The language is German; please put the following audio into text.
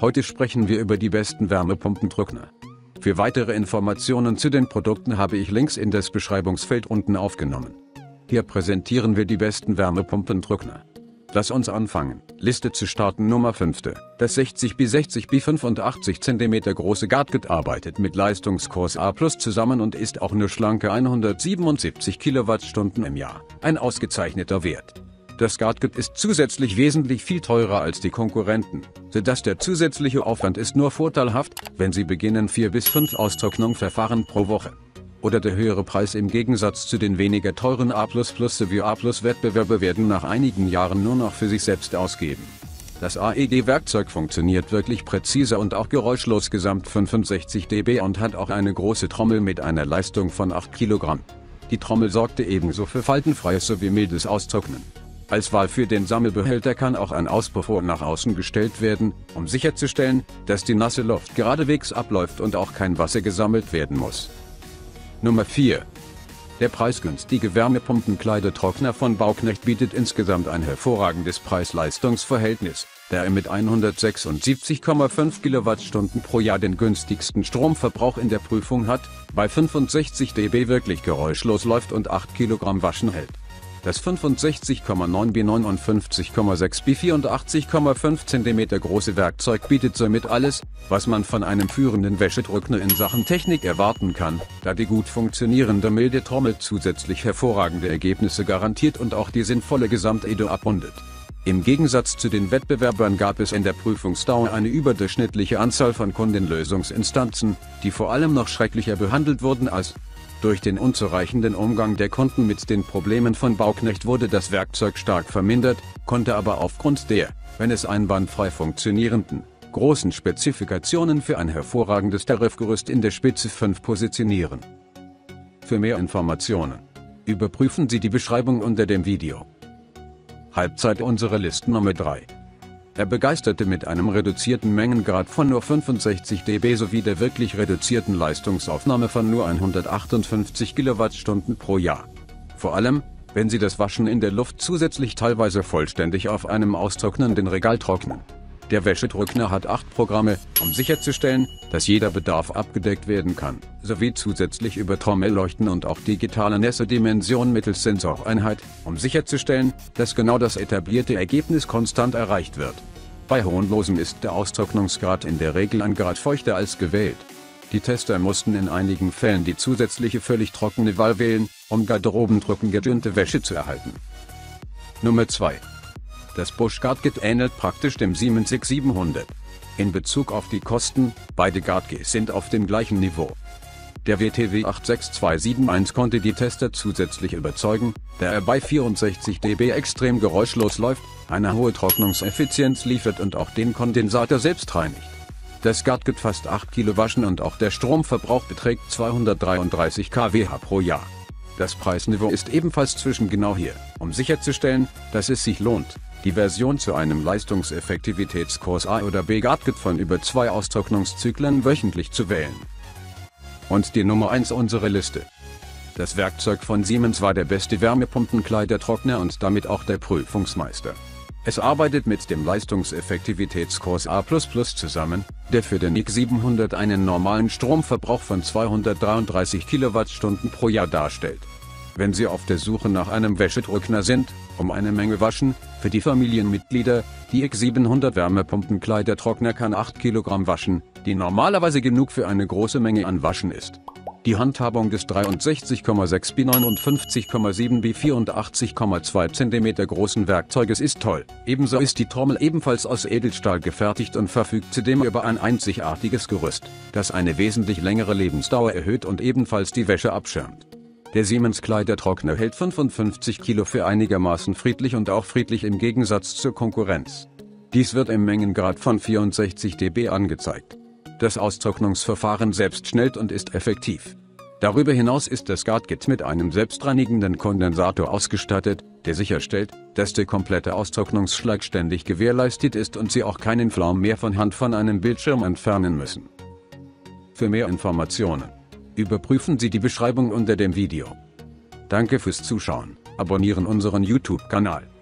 Heute sprechen wir über die besten Wärmepumpendrückner. Für weitere Informationen zu den Produkten habe ich Links in das Beschreibungsfeld unten aufgenommen. Hier präsentieren wir die besten Wärmepumpendrückner. Lass uns anfangen. Liste zu starten. Nummer 5. Das 60 bis 60 bis 85 cm große Gadget arbeitet mit Leistungskurs A+ zusammen und ist auch nur schlanke 177 Kilowattstunden im Jahr. Ein ausgezeichneter Wert. Das Gadget ist zusätzlich wesentlich viel teurer als die Konkurrenten, sodass der zusätzliche Aufwand ist nur vorteilhaft, wenn Sie beginnen 4 bis 5 Austrocknungsverfahren pro Woche. Oder der höhere Preis im Gegensatz zu den weniger teuren A++ sowie A+-Wettbewerber werden nach einigen Jahren nur noch für sich selbst ausgeben. Das AEG-Werkzeug funktioniert wirklich präzise und auch geräuschlos gesamt 65 dB und hat auch eine große Trommel mit einer Leistung von 8 kg. Die Trommel sorgte ebenso für faltenfreies sowie mildes Austrocknen. Als Wahl für den Sammelbehälter kann auch ein Auspuff nach außen gestellt werden, um sicherzustellen, dass die nasse Luft geradewegs abläuft und auch kein Wasser gesammelt werden muss. Nummer 4. Der preisgünstige Wärmepumpenkleidetrockner von Bauknecht bietet insgesamt ein hervorragendes Preis-Leistungs-Verhältnis, da er mit 176,5 Kilowattstunden pro Jahr den günstigsten Stromverbrauch in der Prüfung hat, bei 65 dB wirklich geräuschlos läuft und 8 Kilogramm Waschen hält. Das 65,9 bis 59,6 bis 84,5 cm große Werkzeug bietet somit alles, was man von einem führenden Wäschedrückner in Sachen Technik erwarten kann, da die gut funktionierende milde Trommel zusätzlich hervorragende Ergebnisse garantiert und auch die sinnvolle Gesamtede abrundet. Im Gegensatz zu den Wettbewerbern gab es in der Prüfungsdauer eine überdurchschnittliche Anzahl von Kundenlösungsinstanzen, die vor allem noch schrecklicher behandelt wurden als durch den unzureichenden Umgang der Kunden mit den Problemen von Bauknecht wurde das Werkzeug stark vermindert, konnte aber aufgrund der, wenn es einwandfrei funktionierenden, großen Spezifikationen für ein hervorragendes Tarifgerüst in der Spitze 5 positionieren. Für mehr Informationen überprüfen Sie die Beschreibung unter dem Video. Halbzeit unsere Liste Nummer 3. Er begeisterte mit einem reduzierten Mengengrad von nur 65 dB sowie der wirklich reduzierten Leistungsaufnahme von nur 158 Kilowattstunden pro Jahr. Vor allem, wenn Sie das Waschen in der Luft zusätzlich teilweise vollständig auf einem austrocknenden Regal trocknen. Der Wäschetrockner hat 8 Programme, um sicherzustellen, dass jeder Bedarf abgedeckt werden kann, sowie zusätzlich über Trommelleuchten und auch digitale Nässe-Dimension mittels Sensoreinheit, um sicherzustellen, dass genau das etablierte Ergebnis konstant erreicht wird. Bei hohen Losen ist der Austrocknungsgrad in der Regel ein Grad feuchter als gewählt. Die Tester mussten in einigen Fällen die zusätzliche völlig trockene Wahl wählen, um garderobendrücken gedünnte Wäsche zu erhalten. Nummer 2. Das Bosch Gadget ähnelt praktisch dem Siemens iQ700. In Bezug auf die Kosten, beide Gadgets sind auf dem gleichen Niveau. Der WTW86271 konnte die Tester zusätzlich überzeugen, da er bei 64 dB extrem geräuschlos läuft, eine hohe Trocknungseffizienz liefert und auch den Kondensator selbst reinigt. Das Gadget fasst 8 Kilo Waschen und auch der Stromverbrauch beträgt 233 kWh pro Jahr. Das Preisniveau ist ebenfalls zwischen genau hier, um sicherzustellen, dass es sich lohnt, die Version zu einem Leistungseffektivitätskurs A oder B Gadget von über 2 Austrocknungszyklen wöchentlich zu wählen. Und die Nummer 1 unserer Liste. Das Werkzeug von Siemens war der beste Wärmepumpenkleidertrockner und damit auch der Prüfungsmeister. Es arbeitet mit dem Leistungseffektivitätskurs A++ zusammen, der für den iQ700 einen normalen Stromverbrauch von 233 Kilowattstunden pro Jahr darstellt. Wenn Sie auf der Suche nach einem Wäschetrockner sind, um eine Menge waschen, für die Familienmitglieder, die iQ700 Wärmepumpenkleidertrockner kann 8 Kilogramm waschen, die normalerweise genug für eine große Menge an Waschen ist. Die Handhabung des 63,6 bis 59,7 bis 84,2 cm großen Werkzeuges ist toll, ebenso ist die Trommel ebenfalls aus Edelstahl gefertigt und verfügt zudem über ein einzigartiges Gerüst, das eine wesentlich längere Lebensdauer erhöht und ebenfalls die Wäsche abschirmt. Der Siemens-Kleidertrockner hält 55 Kilo für einigermaßen friedlich und auch friedlich im Gegensatz zur Konkurrenz. Dies wird im Mengengrad von 64 dB angezeigt. Das Austrocknungsverfahren selbst schnellt und ist effektiv. Darüber hinaus ist das Gadget mit einem selbstreinigenden Kondensator ausgestattet, der sicherstellt, dass der komplette Austrocknungsschlag ständig gewährleistet ist und Sie auch keinen Flaum mehr von Hand von einem Bildschirm entfernen müssen. Für mehr Informationen überprüfen Sie die Beschreibung unter dem Video. Danke fürs Zuschauen, abonnieren unseren YouTube-Kanal.